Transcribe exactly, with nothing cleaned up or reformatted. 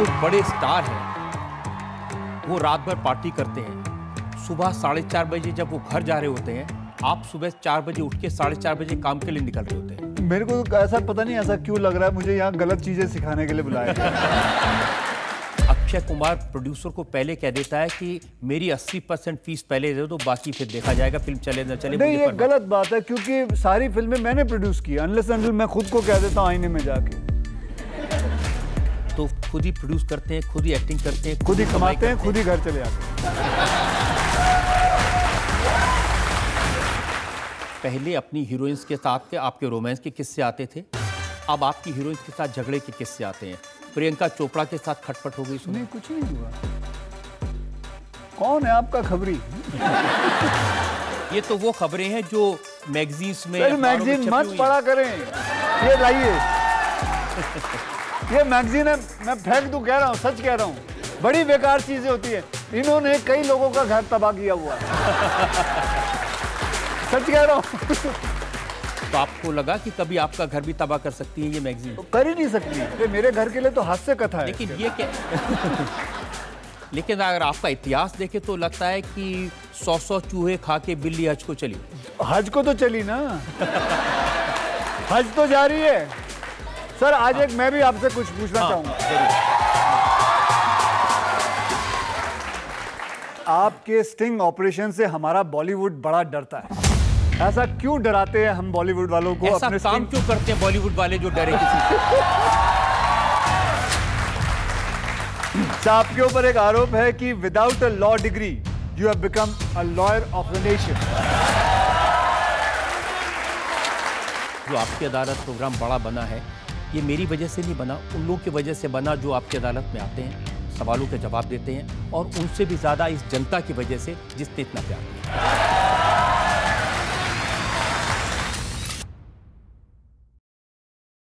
जो बड़े स्टार हैं वो रात भर पार्टी करते हैं, सुबह साढ़े चार बजे जब वो घर जा रहे होते हैं, आप सुबह चार बजे उठ के साढ़े चार बजे काम के लिए निकल रहे होते हैं। मेरे को तो ऐसा पता नहीं ऐसा क्यों लग रहा है, मुझे यहाँ गलत चीजें सिखाने के लिए बुलाया गया। अक्षय कुमार प्रोड्यूसर को पहले कह देता है कि मेरी अस्सी परसेंट फीस पहले दे दो, बाकी फिर देखा जाएगा, फिल्म चले ना चले। नहीं, ये गलत बात है क्योंकि सारी फिल्में मैंने प्रोड्यूस की, अनलेस अनटिल मैं खुद को कह देता हूँ आईने में जाके। तो खुद ही प्रोड्यूस करते हैं, खुद ही एक्टिंग करते हैं, खुद ही कमाते हैं, खुद ही घर चले आते हैं। पहले अपनी हीरोइंस के साथ के आपके रोमांस के किस्से आते थे, अब आपकी हीरोइंस के साथ झगड़े के किस्से आते हैं। प्रियंका चोपड़ा के साथ खटपट हो गई, सुने? कुछ नहीं हुआ। कौन है आपका खबरी? ये तो वो खबरें हैं जो मैगजीन्स में। मैगजीन मत पढ़ा करें, ये लाइए। ये मैगजीन है, मैं फेंक दूं, कह रहा हूँ, सच कह रहा हूँ, बड़ी बेकार चीजें होती है। इन्होंने कई लोगों का घर तबाह किया हुआ है। सच कह रहा हूँ। तो आपको लगा कि कभी आपका घर भी तबाह कर सकती है ये मैगजीन? तो कर ही नहीं सकती, तो मेरे घर के लिए तो हास्य कथा है। लेकिन ये क्या लेकिन अगर आपका इतिहास देखे तो लगता है कि सौ सौ चूहे खा के बिल्ली हज को चली। हज को तो चली ना, हज तो जा रही है। सर आज एक मैं भी आपसे कुछ पूछना चाहूंगा। आपके स्टिंग ऑपरेशन से हमारा बॉलीवुड बड़ा डरता है, ऐसा क्यों डराते हैं हम बॉलीवुड वालों को? ऐसा अपने काम क्यों करते हैं बॉलीवुड वाले जो डरे किसी से? आपके ऊपर एक आरोप है कि without a law degree you have become a lawyer of the nation. जो आपकी अदालत प्रोग्राम बड़ा बना है, ये मेरी वजह से नहीं बना, उन लोगों की वजह से बना जो आपकी अदालत में आते हैं, सवालों के जवाब देते हैं, और उनसे भी ज़्यादा इस जनता की वजह से जिसने इतना प्यार किया।